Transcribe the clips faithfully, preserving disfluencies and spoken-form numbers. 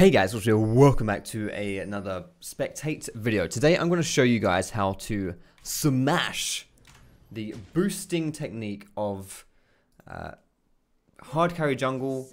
Hey guys, what's up? Welcome back to a, another Spectate video. Today I'm going to show you guys how to smash the boosting technique of uh, hard carry jungle,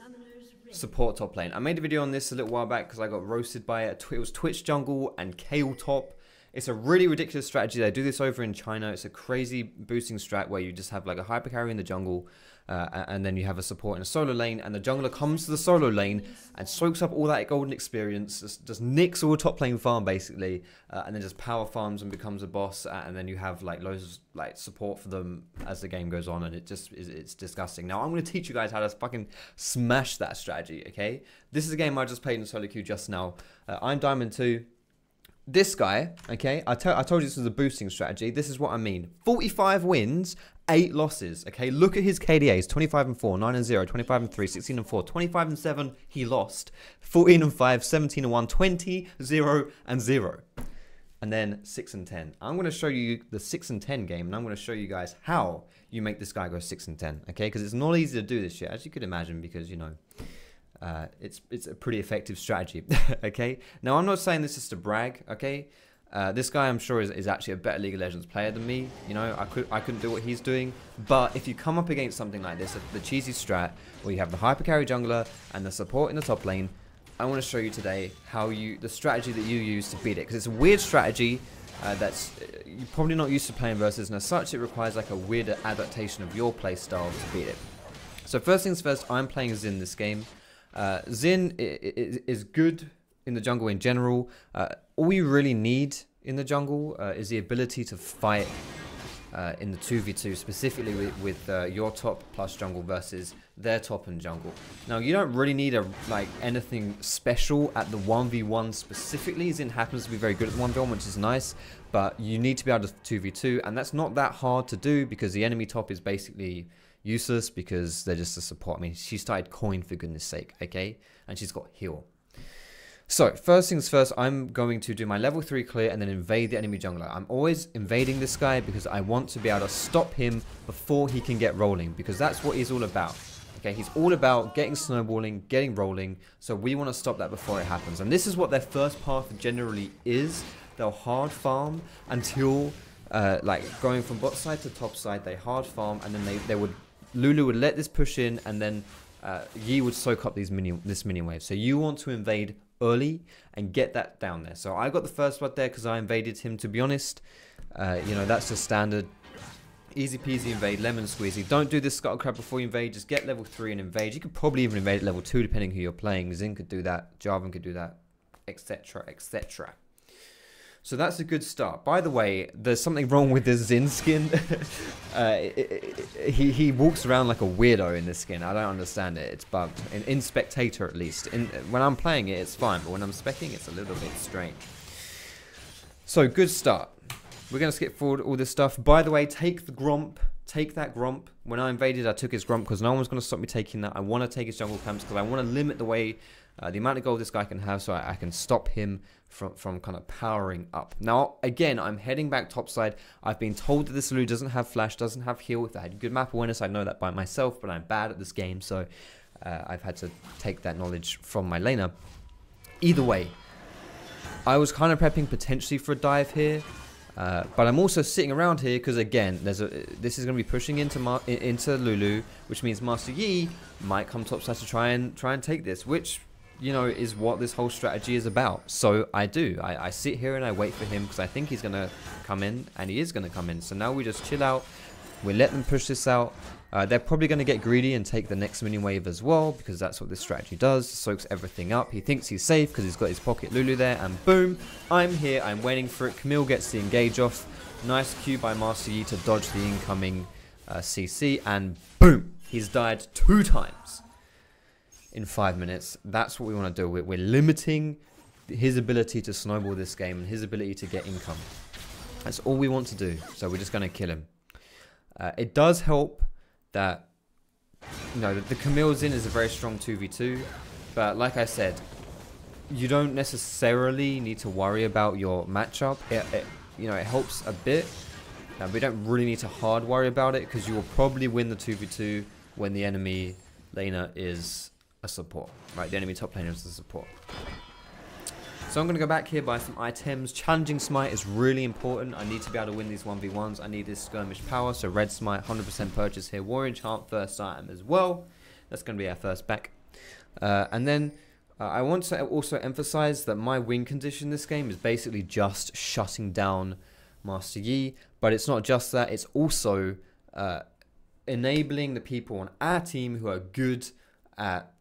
support top lane. I made a video on this a little while back because I got roasted by it. It was Twitch jungle and Kale top. It's a really ridiculous strategy. They do this over in China. It's a crazy boosting strat where you just have like a hyper carry in the jungle. Uh, and then you have a support in a solo lane, and the jungler comes to the solo lane and soaks up all that golden experience, just, just nicks all top lane farm basically, uh, and then just power farms and becomes a boss, uh, and then you have like loads of like support for them as the game goes on, and it just is it's disgusting. Now I'm going to teach you guys how to fucking smash that strategy, okay? This is a game I just played in solo queue just now. Uh, I'm Diamond two. This guy, okay, I, I told you this was a boosting strategy. This is what I mean. forty-five wins, eight losses, okay? Look at his K D As, twenty-five and four, nine and zero, twenty-five and three, sixteen and four, twenty-five and seven, he lost. fourteen and five, seventeen and one, twenty, zero, and zero. And then six and ten. I'm going to show you the six and ten game, and I'm going to show you guys how you make this guy go six and ten, okay? Because it's not easy to do this shit, as you could imagine, because, you know... Uh, it's it's a pretty effective strategy, okay? Now, I'm not saying this is to brag, okay? Uh, this guy, I'm sure, is, is actually a better League of Legends player than me. You know, I, could, I couldn't do what he's doing. But if you come up against something like this, the cheesy strat, where you have the hyper carry jungler and the support in the top lane, I want to show you today how you the strategy that you use to beat it. Because it's a weird strategy uh, that's you're probably not used to playing versus, and as such, it requires like a weird adaptation of your playstyle to beat it. So first things first, I'm playing Xin this game. Uh, Xin is good in the jungle in general. Uh, all you really need in the jungle uh, is the ability to fight uh, in the two v two, specifically with, with uh, your top plus jungle versus their top and jungle. Now, you don't really need a, like anything special at the one v one specifically. Xin happens to be very good at the one v one, which is nice, but you need to be able to two v two, and that's not that hard to do because the enemy top is basically... useless because they're just a support. I mean, she started coin for goodness sake, okay? And she's got heal. So, first things first, I'm going to do my level three clear and then invade the enemy jungler. I'm always invading this guy because I want to be able to stop him before he can get rolling, because that's what he's all about, okay? He's all about getting snowballing, getting rolling, so we want to stop that before it happens. And this is what their first path generally is. They'll hard farm until, uh, like, going from bot side to top side, they hard farm, and then they, they would... Lulu would let this push in, and then uh, Yi would soak up these minion, this minion wave. So you want to invade early and get that down there. So I got the first blood there because I invaded him, to be honest. Uh, you know, that's just standard. Easy peasy invade, lemon squeezy. Don't do this scuttle crab before you invade. Just get level three and invade. You could probably even invade at level two, depending who you're playing. Xin could do that. Draven could do that, et cetera, et cetera. So that's a good start. By the way, there's something wrong with this Xin skin. uh, it, it, it, he, he walks around like a weirdo in this skin. I don't understand it. It's bugged. In, in Spectator, at least. In, when I'm playing it, it's fine. But when I'm specking, it's a little bit strange. So, good start. We're going to skip forward all this stuff. By the way, take the Gromp. Take that Gromp. When I invaded, I took his Gromp because no one's going to stop me taking that. I want to take his jungle camps because I want to limit the way... Uh, the amount of gold this guy can have, so I, I can stop him from, from kind of powering up. Now, again, I'm heading back topside. I've been told that this Lulu doesn't have flash, doesn't have heal. If I had good map awareness, I'd know that by myself, but I'm bad at this game, so uh, I've had to take that knowledge from my laner. Either way, I was kind of prepping potentially for a dive here, uh, but I'm also sitting around here because, again, there's a, this is going to be pushing into, Ma into Lulu, which means Master Yi might come topside to try and, try and take this, which... you know, is what this whole strategy is about. So I do. I, I sit here and I wait for him because I think he's going to come in, and he is going to come in. So now we just chill out. We let them push this out. Uh, they're probably going to get greedy and take the next mini wave as well, because that's what this strategy does. Soaks everything up. He thinks he's safe because he's got his pocket Lulu there, and boom, I'm here. I'm waiting for it. Camille gets the engage off. Nice Q by Master Yi to dodge the incoming uh, C C, and boom, he's died two times. In five minutes, that's what we want to do. We're, we're limiting his ability to snowball this game and his ability to get income. That's all we want to do. So we're just going to kill him. Uh, it does help that, you know, the Camille Xin is a very strong two v two. But like I said, you don't necessarily need to worry about your matchup. It, it, you know, it helps a bit. Uh, we don't really need to hard worry about it because you will probably win the two v two when the enemy laner is... a support, right? The enemy top laner is the support. So I'm going to go back here, buy some items. Challenging Smite is really important. I need to be able to win these one v ones. I need this skirmish power. So Red Smite, one hundred percent purchase here. Warrior Enchant, first item as well. That's going to be our first back. Uh, and then uh, I want to also emphasize that my win condition this game is basically just shutting down Master Yi. But it's not just that. It's also uh, enabling the people on our team who are good at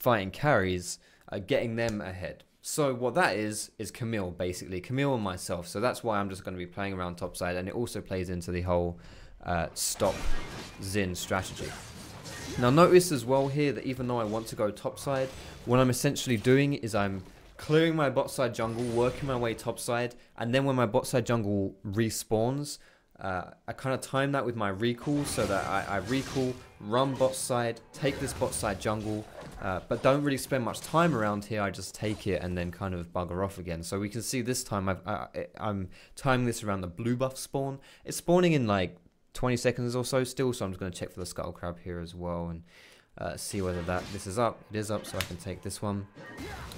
fighting carries, uh, getting them ahead. So what that is, is Camille, basically. Camille and myself. So that's why I'm just going to be playing around topside. And it also plays into the whole uh, stop Xin strategy. Now notice as well here that even though I want to go topside, what I'm essentially doing is I'm clearing my bot side jungle, working my way topside, and then when my bot side jungle respawns, uh, I kind of time that with my recall so that I, I recall, run bot side, take this bot side jungle, uh, but don't really spend much time around here. I just take it and then kind of bugger off again. So we can see this time I've, I, I'm timing this around the blue buff spawn. It's spawning in like twenty seconds or so still, so I'm just going to check for the scuttle crab here as well and uh, see whether that this is up. It is up, so I can take this one.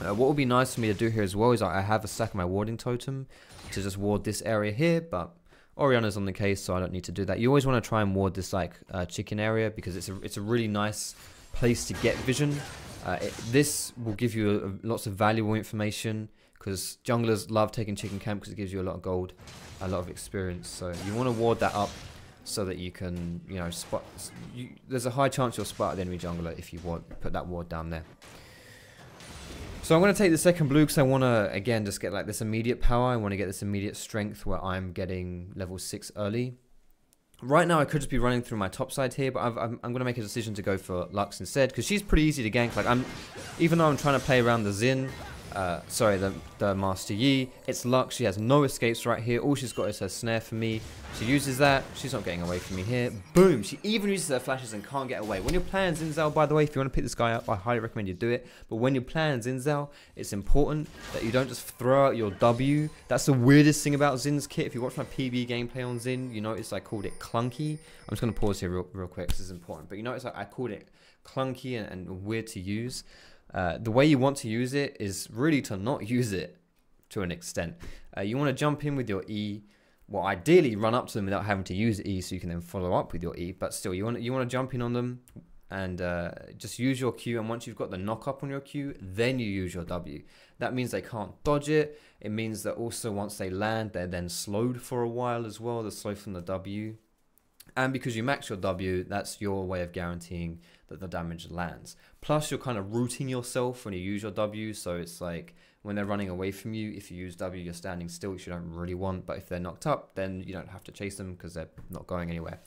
Uh, what would be nice for me to do here as well is I have a stack of my warding totem to just ward this area here, but Orianna's on the case, so I don't need to do that. You always want to try and ward this like uh, chicken area because it's a, it's a really nice place to get vision. Uh, it, this will give you a, lots of valuable information, because junglers love taking chicken camp because it gives you a lot of gold, a lot of experience, so you want to ward that up. So that you can, you know, spot. You, there's a high chance you'll spot the enemy jungler if you want, put that ward down there. So I'm going to take the second blue because I want to, again, just get like this immediate power. I want to get this immediate strength where I'm getting level six early. Right now I could just be running through my top side here, but I've, I'm, I'm going to make a decision to go for Lux instead because she's pretty easy to gank. Like I'm, even though I'm trying to play around the Xin, uh, sorry, the, the Master Yi, it's Lux. She has no escapes right here. All she's got is her snare for me. She uses that. She's not getting away from me here. Boom. She even uses her flashes and can't get away. When you're playing Xin Zhao, by the way, if you want to pick this guy up, I highly recommend you do it. But when you're playing Xin Zhao, it's important that you don't just throw out your W. That's the weirdest thing about Xin's kit. If you watch my P B gameplay on Xin, you notice I called it clunky. I'm just going to pause here real, real quick because it's important. But you notice I, I called it clunky and, and weird to use. Uh, the way you want to use it is really to not use it to an extent. Uh, you want to jump in with your E. Well, ideally, run up to them without having to use E, so you can then follow up with your E. But still, you want you want to jump in on them and uh, just use your Q. And once you've got the knock up on your Q, then you use your W. That means they can't dodge it. It means that also once they land, they're then slowed for a while as well. They're slowed from the W. And because you max your W, that's your way of guaranteeing that the damage lands. Plus, you're kind of rooting yourself when you use your W, so it's like, when they're running away from you, if you use W, you're standing still, which you don't really want. But if they're knocked up, then you don't have to chase them because they're not going anywhere.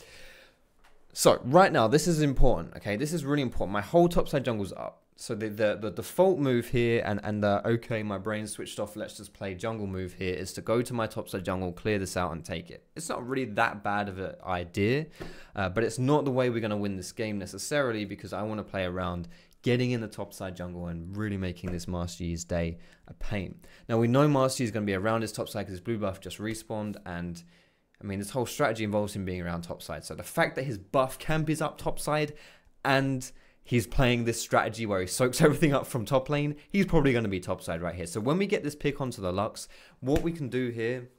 So right now, this is important, okay? This is really important. My whole topside jungle's up. So the, the, the default move here and, and the, okay, my brain switched off, let's just play jungle move here, is to go to my topside jungle, clear this out and take it. It's not really that bad of an idea, uh, but it's not the way we're going to win this game necessarily, because I want to play around getting in the topside jungle and really making this Master Yi's day a pain. Now we know Master Yi is going to be around his topside because his blue buff just respawned, and I mean this whole strategy involves him being around topside. So the fact that his buff camp is up topside and he's playing this strategy where he soaks everything up from top lane, he's probably going to be topside right here. So when we get this pick onto the Lux, what we can do here,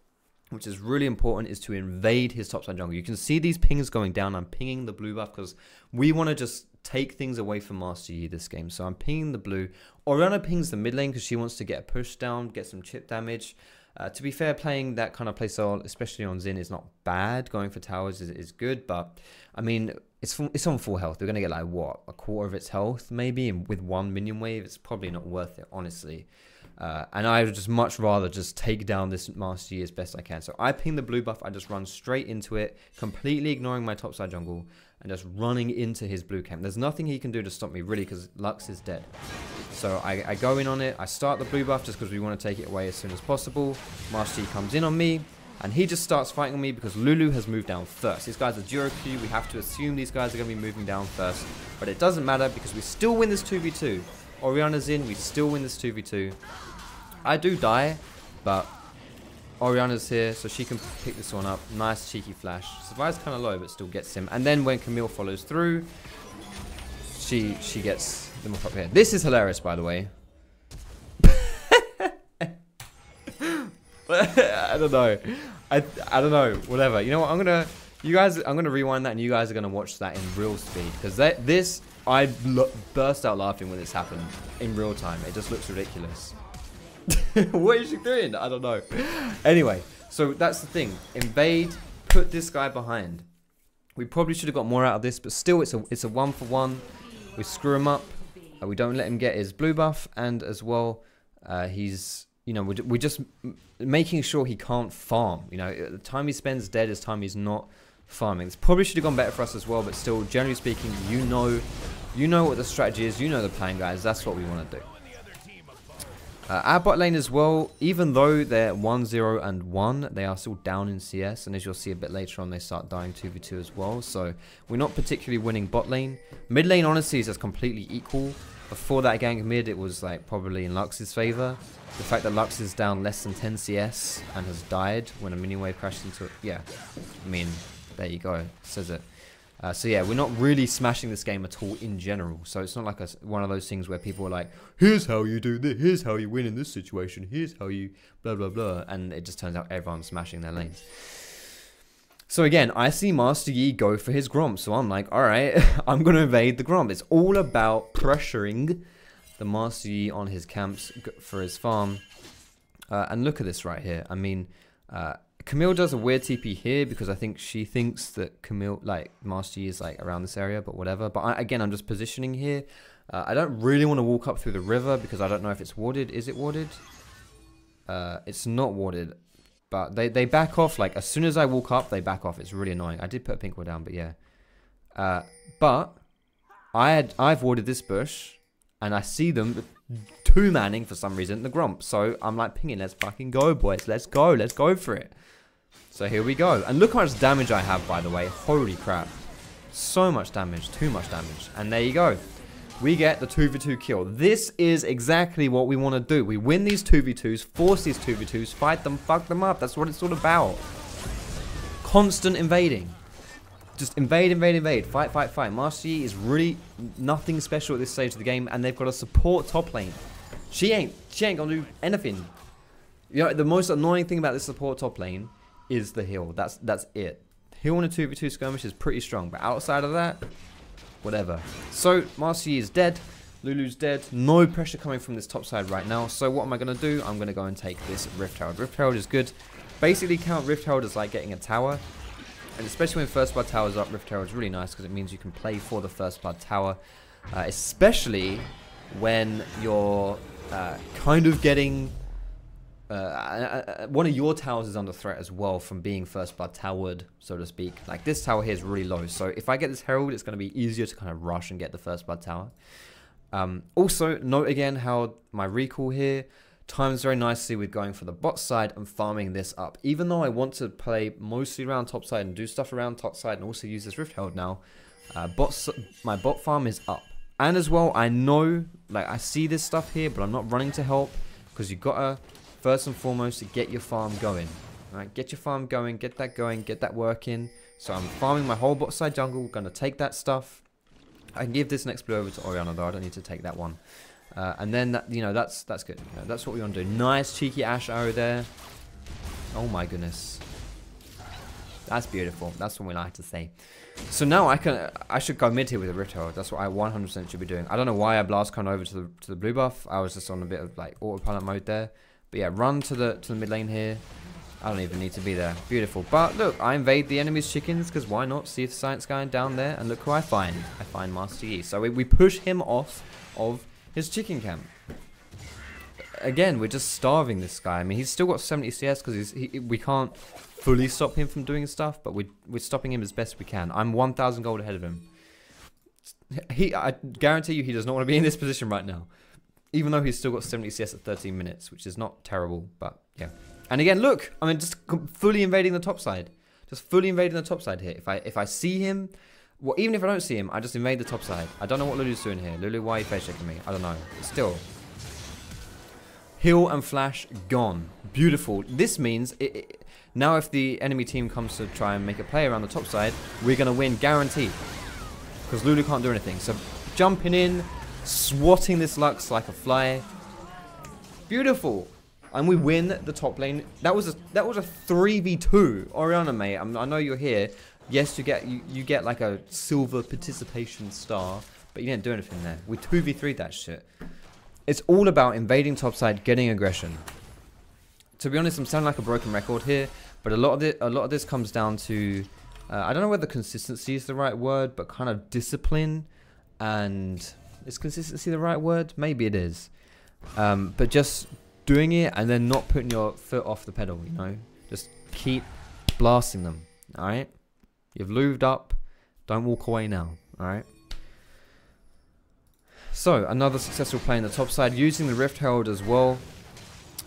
which is really important, is to invade his topside jungle. You can see these pings going down. I'm pinging the blue buff because we want to just take things away from Master Yi this game. So I'm pinging the blue. Orianna pings the mid lane because she wants to get a push down, get some chip damage. Uh, to be fair, playing that kind of playstyle, especially on Xin, is not bad. Going for towers is, is good, but I mean, it's it's on full health. They're going to get like, what, a quarter of its health maybe? And with one minion wave, it's probably not worth it, honestly. Uh, and I would just much rather just take down this Master Yi as best I can. So I ping the blue buff, I just run straight into it, completely ignoring my topside jungle, and just running into his blue camp. There's nothing he can do to stop me, really, because Lux is dead. So I, I go in on it, I start the blue buff just because we want to take it away as soon as possible. Master Yi comes in on me, and he just starts fighting on me because Lulu has moved down first. These guys are Duro Q, we have to assume these guys are going to be moving down first. But it doesn't matter because we still win this two v two. Orianna's in, we still win this two v two. I do die, but Orianna's here, so she can pick this one up. Nice cheeky flash. Survives kind of low, but still gets him. And then when Camille follows through, she she gets them up here. This is hilarious, by the way. I don't know. I I don't know. Whatever. You know what? I'm gonna. You guys. I'm gonna rewind that, and you guys are gonna watch that in real speed because that this. I burst out laughing when this happened in real time. It just looks ridiculous. What is she doing? I don't know. Anyway, so that's the thing. Invade. Put this guy behind. We probably should have got more out of this, but still, it's a it's a one for one. We screw him up. Uh, we don't let him get his blue buff, and as well, uh, he's you know we're, we're just m making sure he can't farm. You know, the time he spends dead is time he's not farming. This probably should have gone better for us as well, but still, generally speaking, you know, you know what the strategy is. You know the plan, guys. That's what we want to do. Uh, our bot lane as well, even though they're one zero and one, they are still down in C S, and as you'll see a bit later on, they start dying two v two as well, so we're not particularly winning bot lane. Mid lane, honestly, is just completely equal. Before that gank mid, it was like probably in Lux's favor. The fact that Lux is down less than ten C S and has died when a mini wave crashed into it, yeah, I mean, there you go, says it. Uh, so yeah, we're not really smashing this game at all in general. So it's not like a, one of those things where people are like, here's how you do this, here's how you win in this situation, here's how you blah, blah, blah. And it just turns out everyone's smashing their lanes. So again, I see Master Yi go for his Gromp. So I'm like, all right, I'm going to invade the Gromp. It's all about pressuring the Master Yi on his camps for his farm. Uh, and look at this right here. I mean... Uh, Camille does a weird T P here because I think she thinks that Camille, like, Master Yi is, like, around this area, but whatever. But, I, again, I'm just positioning here. Uh, I don't really want to walk up through the river because I don't know if it's warded. Is it warded? Uh, it's not warded. But they, they back off. Like, as soon as I walk up, they back off. It's really annoying. I did put a pink ward down, but yeah. Uh, but I had, I've warded this bush, and I see them... Two manning for some reason the Gromp, so I'm like pinging, let's fucking go, boys, let's go, let's go for it. So here we go, and look how much damage I have, by the way. Holy crap, so much damage, too much damage. And there you go, we get the two v two kill. This is exactly what we want to do. We win these two v twos, force these two v twos, fight them, fuck them up. That's what it's all about. Constant invading. Just invade, invade, invade. Fight, fight, fight. Master Yi is really nothing special at this stage of the game, and they've got a support top lane. She ain't, she ain't gonna do anything. You know, the most annoying thing about this support top lane is the heal. That's that's it. Heal in a two v two skirmish is pretty strong, but outside of that, whatever. So Master Yi is dead. Lulu's dead. No pressure coming from this top side right now. So what am I gonna do? I'm gonna go and take this Rift Herald. Rift Herald is good. Basically, count Rift Herald as like getting a tower. And especially when First Blood Tower is up, Rift Herald is really nice because it means you can play for the First Blood Tower. Uh, especially when you're uh, kind of getting... Uh, uh, one of your towers is under threat as well from being First Blood Towered, so to speak. Like, this tower here is really low. So if I get this Herald, it's going to be easier to kind of rush and get the First Blood Tower. Um, also, note again how my recall here... times very nicely with going for the bot side and farming this up. Even though I want to play mostly around top side and do stuff around top side and also use this Rift Herald now, uh, bot, my bot farm is up. And as well, I know, like, I see this stuff here, but I'm not running to help because you've got to, first and foremost, to get your farm going. Right? Get your farm going, get that going, get that working. So I'm farming my whole bot side jungle, going to take that stuff. I can give this next blue over to Orianna though, I don't need to take that one. Uh, and then, that, you know, that's that's good. You know, that's what we want to do. Nice cheeky Ashe arrow there. Oh my goodness. That's beautiful. That's what we like to say. So now I can, I should go mid here with a Rift Herald. That's what I one hundred percent should be doing. I don't know why I blast kind of over to the, to the blue buff. I was just on a bit of like autopilot mode there. But yeah, run to the, to the mid lane here. I don't even need to be there. Beautiful. But look, I invade the enemy's chickens because why not? See if the science guy down there. And look who I find. I find Master Yi. So we, we push him off of... his chicken camp. Again, we're just starving this guy. I mean, he's still got seventy C S because he's he, we can't fully stop him from doing stuff, but we we're stopping him as best we can. I'm one thousand gold ahead of him. He, I guarantee you, he does not want to be in this position right now, even though he's still got seventy C S at thirteen minutes, which is not terrible, but yeah. And again, look, I mean, just fully invading the top side, just fully invading the top side here. If I if I see him. Well, even if I don't see him, I just invade the top side. I don't know what Lulu's doing here. Lulu, why are you face checking me? I don't know. Still. Heal and flash gone. Beautiful. This means it, it, now if the enemy team comes to try and make a play around the top side, we're going to win guaranteed. Because Lulu can't do anything. So jumping in, swatting this Lux like a fly. Beautiful. and we win the top lane. That was a that was a three v two. Orianna, mate, I'm, I know you're here. Yes, you get you, you get like a silver participation star, but you didn't do anything there. We two v three that shit. It's all about invading topside, getting aggression. To be honest, I'm sounding like a broken record here, but a lot of it, a lot of this comes down to uh, I don't know whether consistency is the right word, but kind of discipline. And is consistency the right word? Maybe it is. Um, but just doing it and then not putting your foot off the pedal, you know? Just keep blasting them, all right? You've lubed up. Don't walk away now, all right? So, another successful play in the top side, using the Rift Herald as well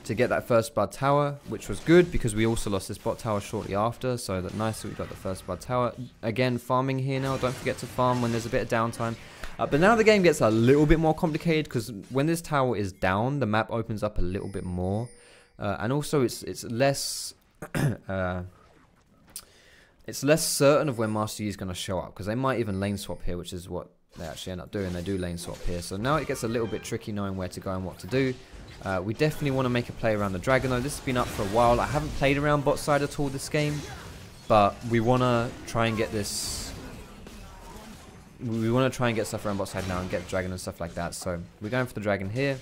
to get that first blood tower, which was good because we also lost this bot tower shortly after, so that nice that we got the first blood tower. Again, farming here now. Don't forget to farm when there's a bit of downtime. Uh, but now the game gets a little bit more complicated because when this tower is down, the map opens up a little bit more. Uh, and also it's it's less uh, it's less certain of when Master Yi is going to show up, because they might even lane swap here, which is what they actually end up doing. They do lane swap here. So now it gets a little bit tricky knowing where to go and what to do. Uh, we definitely want to make a play around the dragon though. This has been up for a while. I haven't played around bot side at all this game, but we want to try and get this... We want to try and get stuff around bot side now and get dragon and stuff like that. So we're going for the dragon here.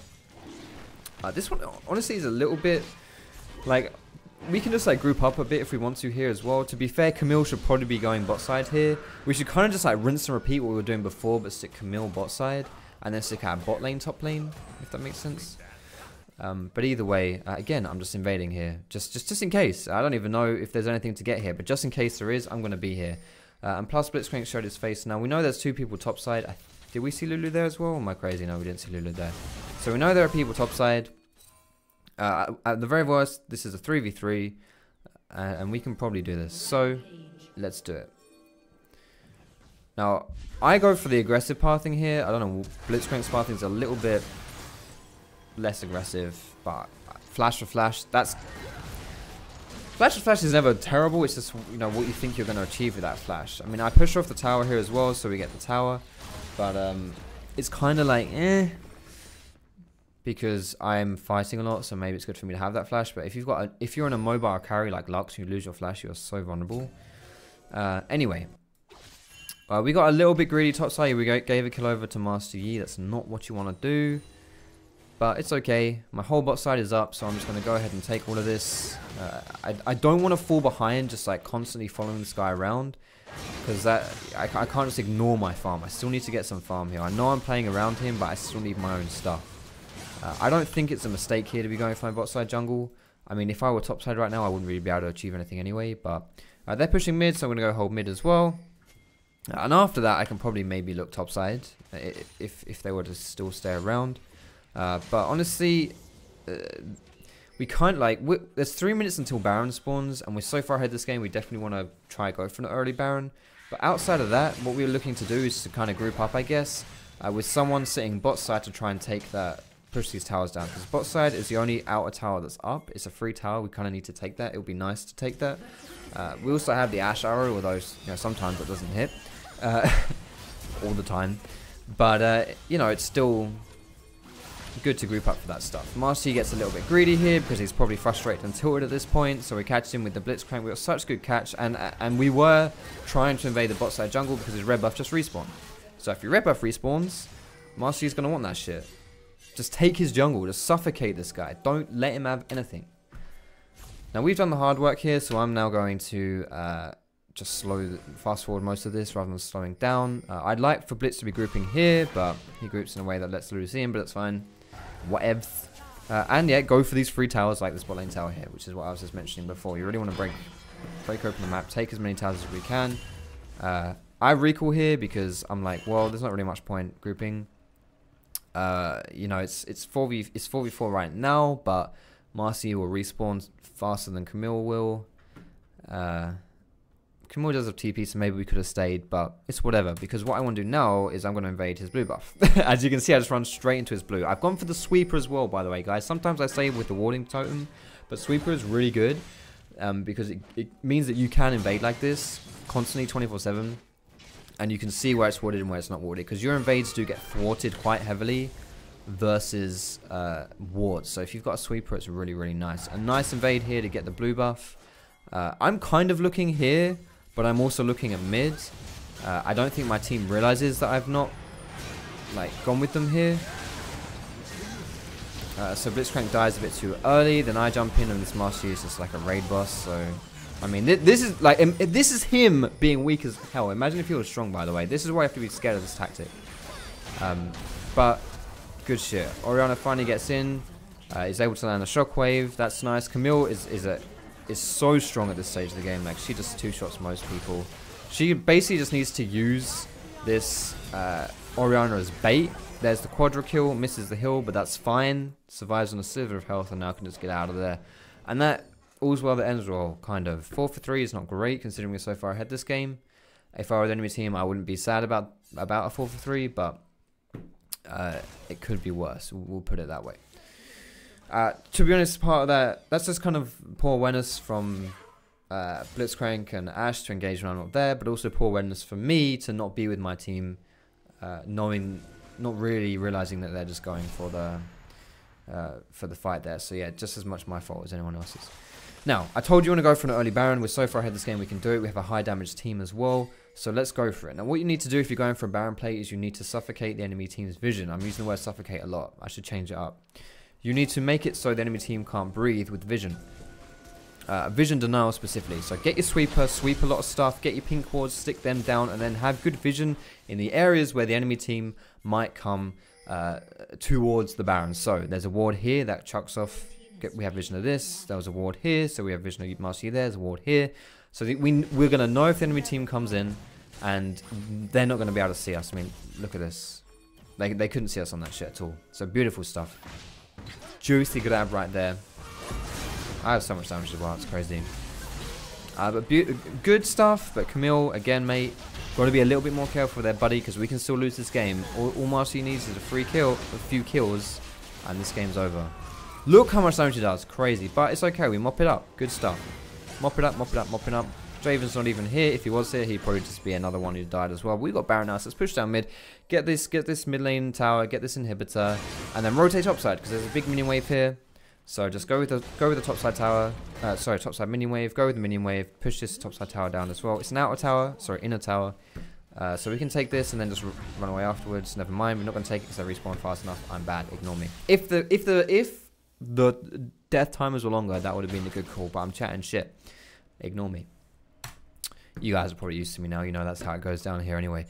Uh, this one honestly is a little bit like we can just like group up a bit if we want to here as well. To be fair, Camille should probably be going bot side here. We should kind of just like rinse and repeat what we were doing before, but stick Camille bot side and then stick our bot lane top lane, if that makes sense. Um, but either way, uh, again, I'm just invading here, just just just in case. I don't even know if there's anything to get here, but just in case there is, I'm gonna be here. Uh, and plus Blitzcrank showed his face. Now we know there's two people topside. I did we see Lulu there as well? Or am I crazy? No, we didn't see Lulu there. So we know there are people topside. Uh, at the very worst, this is a three v three. Uh, and we can probably do this. So let's do it. Now, I go for the aggressive pathing here. I don't know, Blitzcrank's pathing is a little bit less aggressive. But flash for flash, that's... Flash to flash is never terrible, it's just, you know, what you think you're going to achieve with that flash. I mean, I push off the tower here as well, so we get the tower. But um, it's kind of like, eh. Because I'm fighting a lot, so maybe it's good for me to have that flash. But if, you've got a, if you're in a mobile carry like Lux, you lose your flash, you're so vulnerable. Uh, anyway. Uh, we got a little bit greedy topside. We gave a kill over to Master Yi. That's not what you want to do. But it's okay, my whole bot side is up, so I'm just going to go ahead and take all of this. Uh, I, I don't want to fall behind just like constantly following this guy around, because that I, I can't just ignore my farm. I still need to get some farm here. I know I'm playing around him, but I still need my own stuff. Uh, I don't think it's a mistake here to be going for my bot side jungle. I mean, if I were top side right now, I wouldn't really be able to achieve anything anyway, but uh, they're pushing mid, so I'm going to go hold mid as well. And after that, I can probably maybe look top side if, if they were to still stay around. Uh, but honestly, uh, we can't like, there's three minutes until Baron spawns, and we're so far ahead this game, we definitely want to try go for an early Baron. But outside of that, what we're looking to do is to kind of group up, I guess, uh, with someone sitting bot side to try and take that, push these towers down. Because bot side is the only outer tower that's up. It's a free tower, we kind of need to take that. It would be nice to take that. Uh, we also have the Ashe arrow, although you know, sometimes it doesn't hit, uh, all the time. But, uh, you know, it's still... good to group up for that stuff. Master Yi gets a little bit greedy here because he's probably frustrated and tilted at this point, so we catch him with the Blitzcrank. We got such good catch, and and we were trying to invade the bot side jungle because his red buff just respawned. So if your red buff respawns, Master Yi's going to want that shit. Just take his jungle, just suffocate this guy. Don't let him have anything. Now we've done the hard work here, so I'm now going to uh, just slow, the, fast forward most of this rather than slowing down. Uh, I'd like for Blitz to be grouping here, but he groups in a way that lets Lucian, but that's fine. Whatevs. Uh, and yeah, go for these free towers like this bot lane tower here, which is what I was just mentioning before. You really want to break break open the map, take as many towers as we can. Uh, I recall here because I'm like, well, there's not really much point grouping. Uh, you know, it's it's four v it's four v four right now, but Master Yi will respawn faster than Camille will. Uh, Camille does have T P, so maybe we could have stayed, but it's whatever, because what I want to do now is I'm going to invade his blue buff. As you can see, I just run straight into his blue. I've gone for the sweeper as well, by the way, guys. Sometimes I say with the warding totem, but sweeper is really good um, because it, it means that you can invade like this constantly twenty-four seven, and you can see where it's warded and where it's not warded, because your invades do get thwarted quite heavily versus uh, wards. So if you've got a sweeper, it's really, really nice. A nice invade here to get the blue buff. Uh, I'm kind of looking here, but I'm also looking at mid. Uh, I don't think my team realizes that I've not like gone with them here. Uh, so Blitzcrank dies a bit too early, then I jump in, and this Master Yi is just like a raid boss. So, I mean, th this is like um, this is him being weak as hell. Imagine if he was strong, by the way. This is why I have to be scared of this tactic. Um, but good shit. Orianna finally gets in. Uh, is able to land a shockwave. That's nice. Camille is is a is so strong at this stage of the game. Like, she just two shots most people. She basically just needs to use this uh, Orianna as bait. There's the quadra kill, misses the heal, but that's fine. Survives on a sliver of health and now can just get out of there. And that, all's well that ends well, kind of. four for three is not great, considering we're so far ahead this game. If I were the enemy team, I wouldn't be sad about, about a four for three, but uh, it could be worse. We'll put it that way. Uh, to be honest, part of that, that's just kind of poor awareness from uh, Blitzcrank and Ashe to engage when I'm not there, but also poor awareness for me to not be with my team, uh, knowing... not really realizing that they're just going for the uh, for the fight there. So yeah, just as much my fault as anyone else's. Now, I told you I want to go for an early Baron. We're so far ahead this game, we can do it. We have a high damage team as well. So let's go for it. Now, what you need to do if you're going for a Baron play is you need to suffocate the enemy team's vision. I'm using the word suffocate a lot. I should change it up. You need to make it so the enemy team can't breathe with vision. Uh, vision denial specifically. So get your sweeper, sweep a lot of stuff, get your pink wards, stick them down, and then have good vision in the areas where the enemy team might come uh, towards the Baron. So there's a ward here that chucks off. Get, we have vision of this. There was a ward here, so we have vision of Master Yi there. There's a ward here. So the, we, we're going to know if the enemy team comes in, and they're not going to be able to see us. I mean, look at this. They, they couldn't see us on that shit at all. So beautiful stuff. Juicy grab right there. I have so much damage as well, it's crazy. Uh, but good stuff, but Camille, again, mate, got to be a little bit more careful there, buddy, because we can still lose this game. All, all Master Yi needs is a free kill, a few kills, and this game's over. Look how much damage it does, crazy, but it's okay, we mop it up, good stuff. Mop it up, mop it up, mopping up. Draven's not even here. If he was here, he'd probably just be another one who died as well. We've got Baron now, so let's push down mid, get this, get this mid lane tower, get this inhibitor, and then rotate topside, because there's a big minion wave here. So just go with the go with the topside tower, uh, sorry, topside minion wave, go with the minion wave, push this topside tower down as well. It's an outer tower, sorry, inner tower. Uh, so we can take this and then just r run away afterwards. Never mind, we're not going to take it because I respawned fast enough. I'm bad, ignore me. If the if the if the death timers were longer, that would have been a good call. But I'm chatting shit. Ignore me. You guys are probably used to me now. You know that's how it goes down here anyway.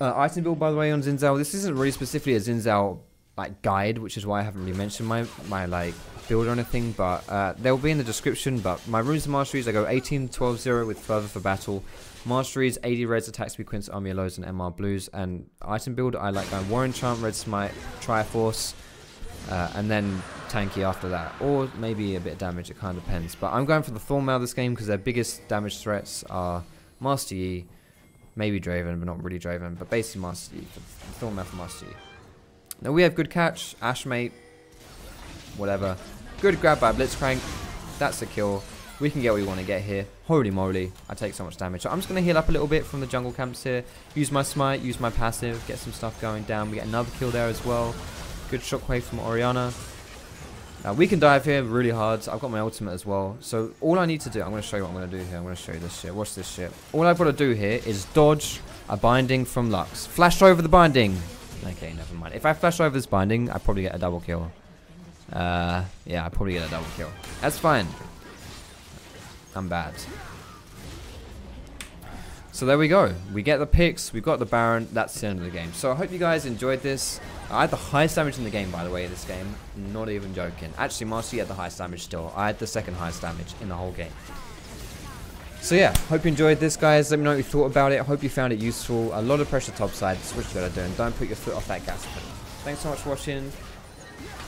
Uh, item build, by the way, on Xin Zhao. This isn't really specifically a Xin Zhao like guide, which is why I haven't really mentioned my my like. build or anything, but uh, they'll be in the description. But my runes and masteries, I go eighteen, twelve, zero with further for battle. Masteries, A D reds, attack speed, quints, army lows, and M R blues. And item build, I like going War Enchant, Red Smite, Triforce, uh, and then tanky after that. Or maybe a bit of damage, it kind of depends. But I'm going for the Thornmail this game because their biggest damage threats are Master Yi, maybe Draven, but not really Draven, but basically Master Yi, Thornmail for Master Yi. Now we have good catch, Ashe mate, whatever. Good grab by Blitzcrank. That's a kill. We can get what we want to get here. Holy moly. I take so much damage. So I'm just going to heal up a little bit from the jungle camps here. Use my smite. Use my passive. Get some stuff going down. We get another kill there as well. Good shockwave from Orianna. Now we can dive here really hard. I've got my ultimate as well. So all I need to do... I'm going to show you what I'm going to do here. I'm going to show you this shit. Watch this shit. All I've got to do here is dodge a binding from Lux. Flash over the binding. Okay, never mind. If I flash over this binding, I probably get a double kill. Uh, yeah, I probably get a double kill. That's fine. I'm bad. So there we go. We get the picks. We got the Baron. That's the end of the game. So I hope you guys enjoyed this. I had the highest damage in the game, by the way, in this game. Not even joking. Actually, Master Yi had the highest damage still. I had the second highest damage in the whole game. So yeah, hope you enjoyed this, guys. Let me know what you thought about it. Hope you found it useful. A lot of pressure topside. That's what you gotta do. And don't put your foot off that gas pedal. Thanks so much for watching.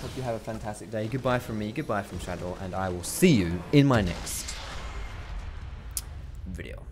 Hope you have a fantastic day. Goodbye from me, goodbye from Shadow, and I will see you in my next video.